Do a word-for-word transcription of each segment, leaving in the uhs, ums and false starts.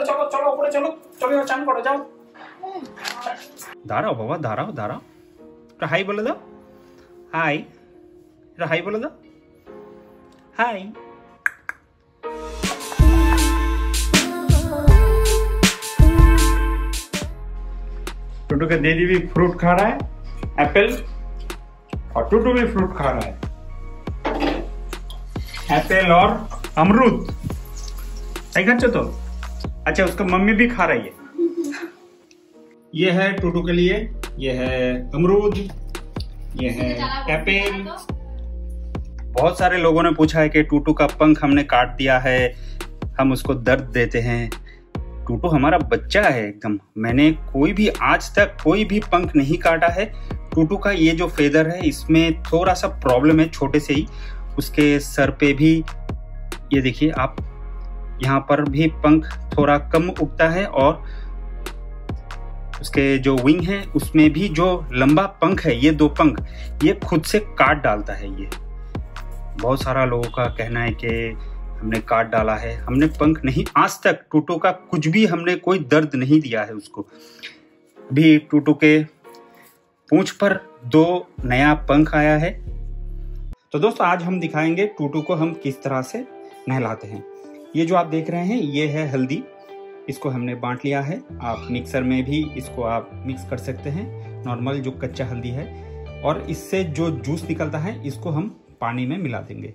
चलो चलो ऊपर चलो चलो चान करो जाओ दाड़ाओ बाबा दाड़ाओ दाड़ाओ तो हाय बोले दो हाय तो हाय बोले दो हाय टुटू का दीदी भी फ्रूट खा रहा है एप्पल और टुटू भी फ्रूट खा रहा है एप्पल और अमरूद सही खाचो तो अच्छा उसका मम्मी भी खा रही है। ये है टूटू के लिए, ये है अमरूद, ये है एप्पल। बहुत सारे लोगों ने पूछा है कि टूटू का पंख हमने काट दिया है, हम उसको दर्द देते हैं। टूटू हमारा बच्चा है एकदम, मैंने कोई भी आज तक कोई भी पंख नहीं काटा है। टूटू का ये जो फेदर है इसमें थोड़ा सा प्रॉब्लम है छोटे से ही, उसके सर पे भी ये देखिए आप यहाँ पर भी पंख थोड़ा कम उगता है और उसके जो विंग है उसमें भी जो लंबा पंख है ये दो पंख ये खुद से काट डालता है। ये बहुत सारा लोगों का कहना है कि हमने काट डाला है, हमने पंख नहीं, आज तक टूटू का कुछ भी हमने कोई दर्द नहीं दिया है उसको। अभी टूटू के पूंछ पर दो नया पंख आया है। तो दोस्तों आज हम दिखाएंगे टूटू को हम किस तरह से नहलाते हैं। ये जो आप देख रहे हैं ये है हल्दी, इसको हमने बांट लिया है। आप मिक्सर में भी इसको आप मिक्स कर सकते हैं, नॉर्मल जो कच्चा हल्दी है, और इससे जो जूस निकलता है इसको हम पानी में मिला देंगे।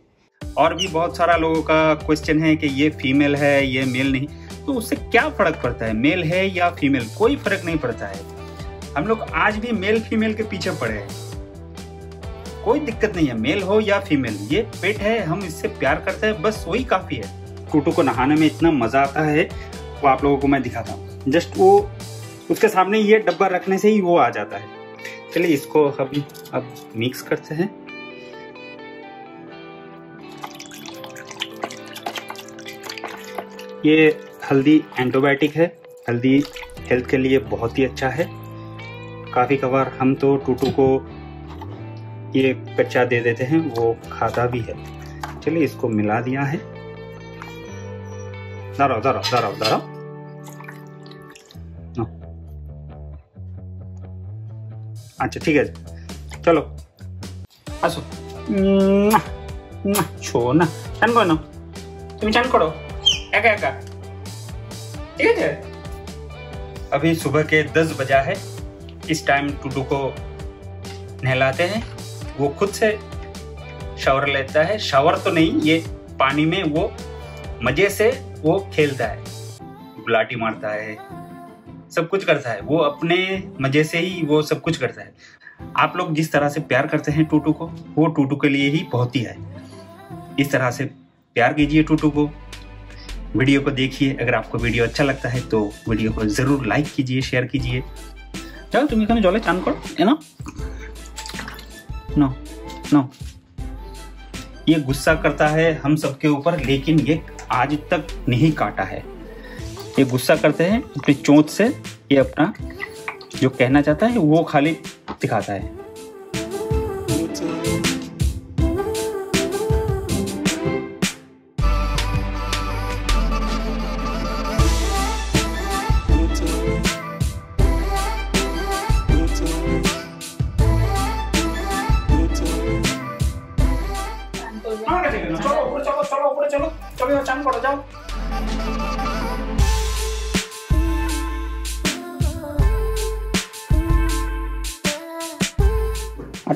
और भी बहुत सारा लोगों का क्वेश्चन है कि ये फीमेल है ये मेल नहीं, तो उससे क्या फ़र्क पड़ता है मेल है या फीमेल, कोई फर्क नहीं पड़ता है। हम लोग आज भी मेल फीमेल के पीछे पड़े हैं, कोई दिक्कत नहीं है मेल हो या फीमेल, ये पेट है, हम इससे प्यार करते हैं, बस वही काफ़ी है। टूटू को नहाने में इतना मजा आता है वो आप लोगों को मैं दिखाता हूँ। जस्ट वो उसके सामने ये डब्बा रखने से ही वो आ जाता है। चलिए इसको हम अब मिक्स करते हैं। ये हल्दी एंटीबायोटिक है, हल्दी हेल्थ के लिए बहुत ही अच्छा है। काफ़ी कबार हम तो टूटू को ये कच्चा दे देते हैं, वो खाता भी है। चलिए इसको मिला दिया है। दाराओ दाराओ दाराओ दाराओ अच्छा ठीक है चलो आसो छो ना चान करो तुम चान करो एका एका ठीक है। अभी सुबह के दस बजा है, इस टाइम टूटू को नहलाते हैं। वो खुद से शावर लेता है, शावर तो नहीं ये पानी में वो मजे से वो खेलता है, गुलाटी मारता है, सब कुछ करता है, वो अपने मजे से ही वो सब कुछ करता है। आप लोग जिस तरह से प्यार करते हैं टूटू को वो टूटू के लिए ही बहुत ही है। इस तरह से प्यार कीजिए टूटू को, वीडियो को देखिए। अगर आपको वीडियो अच्छा लगता है तो वीडियो को ज़रूर लाइक कीजिए, शेयर कीजिए। जाओ तुम इन्हें जले चान करो है ना नो नो। ये गुस्सा करता है हम सबके ऊपर, लेकिन ये आज तक नहीं काटा है। ये गुस्सा करते हैं अपनी चोंच से, ये अपना जो कहना चाहता है वो खाली दिखाता है।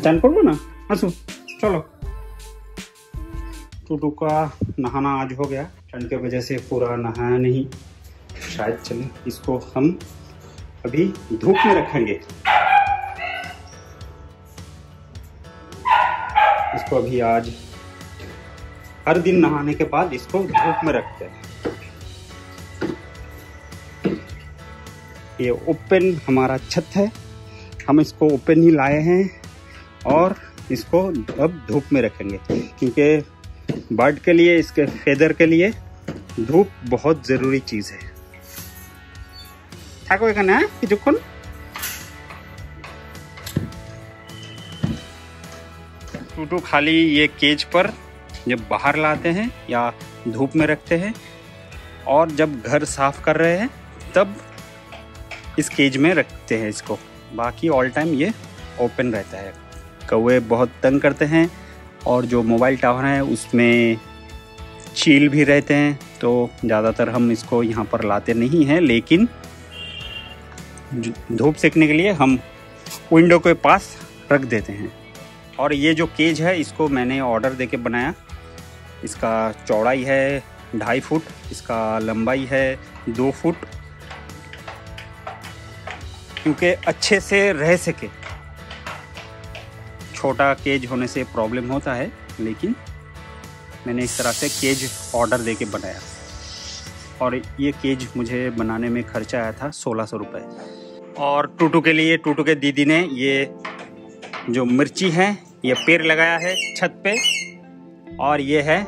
चान करो ना हंसू चलो। टूटू का नहाना आज हो गया, ठंड के वजह से पूरा नहाया नहीं शायद। चले इसको हम अभी धूप में रखेंगे, इसको अभी आज हर दिन नहाने के बाद इसको धूप में रखते हैं। ये ओपन हमारा छत है, हम इसको ओपन ही लाए हैं और इसको अब धूप में रखेंगे क्योंकि बर्ड के लिए इसके फेदर के लिए धूप बहुत ज़रूरी चीज़ है। थाको एखाने किछुक्षण टूटू खाली ये केज पर जब बाहर लाते हैं या धूप में रखते हैं और जब घर साफ कर रहे हैं तब इस केज में रखते हैं इसको, बाकी ऑल टाइम ये ओपन रहता है। कौवे बहुत तंग करते हैं और जो मोबाइल टावर है उसमें चील भी रहते हैं, तो ज़्यादातर हम इसको यहाँ पर लाते नहीं हैं, लेकिन धूप सेकने के लिए हम विंडो के पास रख देते हैं। और ये जो केज है इसको मैंने ऑर्डर देके बनाया। इसका चौड़ाई है ढाई फुट, इसका लंबाई है दो फुट, क्योंकि अच्छे से रह सके। छोटा केज होने से प्रॉब्लम होता है, लेकिन मैंने इस तरह से केज ऑर्डर देके बनाया। और ये केज मुझे बनाने में खर्चा आया था सोलह सौ रुपये। और टूटू के लिए टूटू के दीदी ने ये जो मिर्ची है ये पेड़ लगाया है छत पे, और ये है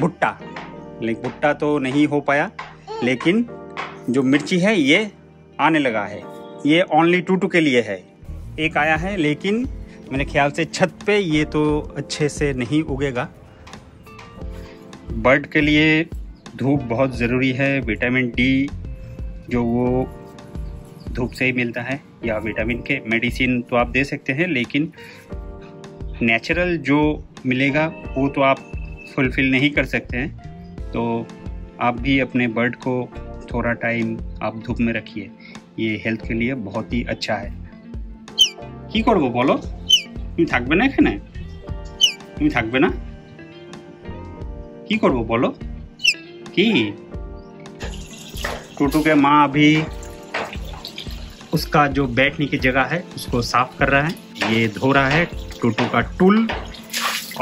भुट्टा, लेकिन भुट्टा तो नहीं हो पाया, लेकिन जो मिर्ची है ये आने लगा है। ये ओनली टूटू के लिए है, एक आया है, लेकिन मेरे ख्याल से छत पे ये तो अच्छे से नहीं उगेगा। बर्ड के लिए धूप बहुत ज़रूरी है। विटामिन डी जो वो धूप से ही मिलता है, या विटामिन के मेडिसिन तो आप दे सकते हैं, लेकिन नेचुरल जो मिलेगा वो तो आप फुलफिल नहीं कर सकते हैं। तो आप भी अपने बर्ड को थोड़ा टाइम आप धूप में रखिए, ये हेल्थ के लिए बहुत ही अच्छा है। की करबो बोलो, तुम থাকবে না এখানে, তুমি থাকবে না, की करबो बोलो की। टूटू के माँ अभी उसका जो बैठने की जगह है उसको साफ कर रहा है। ये धो रहा है टूटू का टूल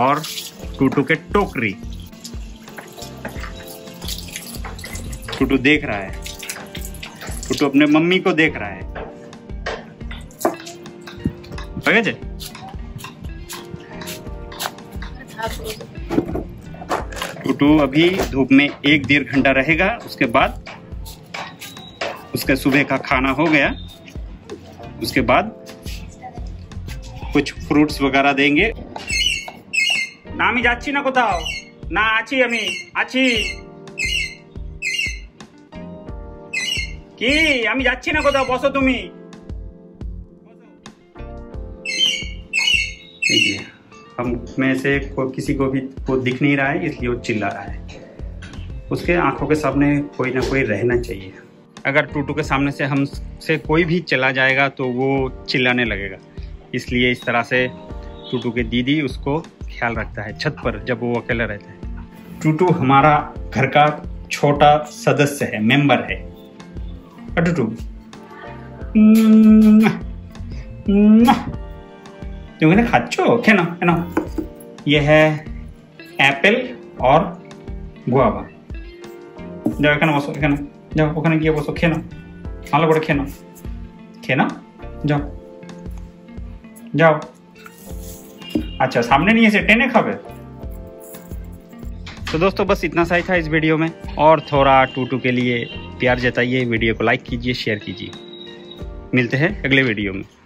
और टूटू के टोकरी। टूटू देख रहा है, टूटू अपने मम्मी को देख रहा है। पकड़े टूटू अभी धूप में एक डेढ़ घंटा रहेगा, उसके बाद उसका सुबह का खाना हो गया। उसके बाद कुछ फ्रूट्स वगैरह देंगे। नामी जाची ना कोताओ ना आची अमी आची की अमी जाची ना कोताओ बसो तुमी। देखिए हम में से कोई किसी को भी वो दिख नहीं रहा है इसलिए वो चिल्ला रहा है। उसके आंखों के सामने कोई ना कोई रहना चाहिए। अगर टूटू के सामने से हमसे कोई भी चला जाएगा तो वो चिल्लाने लगेगा, इसलिए इस तरह से टूटू के दीदी उसको ख्याल रखता है छत पर जब वो अकेला रहता है। टूटू हमारा घर का छोटा सदस्य है, मेंबर है। टूटू तुम कहना खाचो खेना है ना। ये है एप्पल और गुआवा। जाओ खाना बसो, खाना जाओ, खाना किया बसो, खेना आलो बड़े खेना खेना जाओ जाओ। अच्छा सामने नहीं है, टेने खावे। तो दोस्तों बस इतना सा ही था इस वीडियो में, और थोड़ा टूटू के लिए प्यार जताइए, वीडियो को लाइक कीजिए, शेयर कीजिए। मिलते हैं अगले वीडियो में।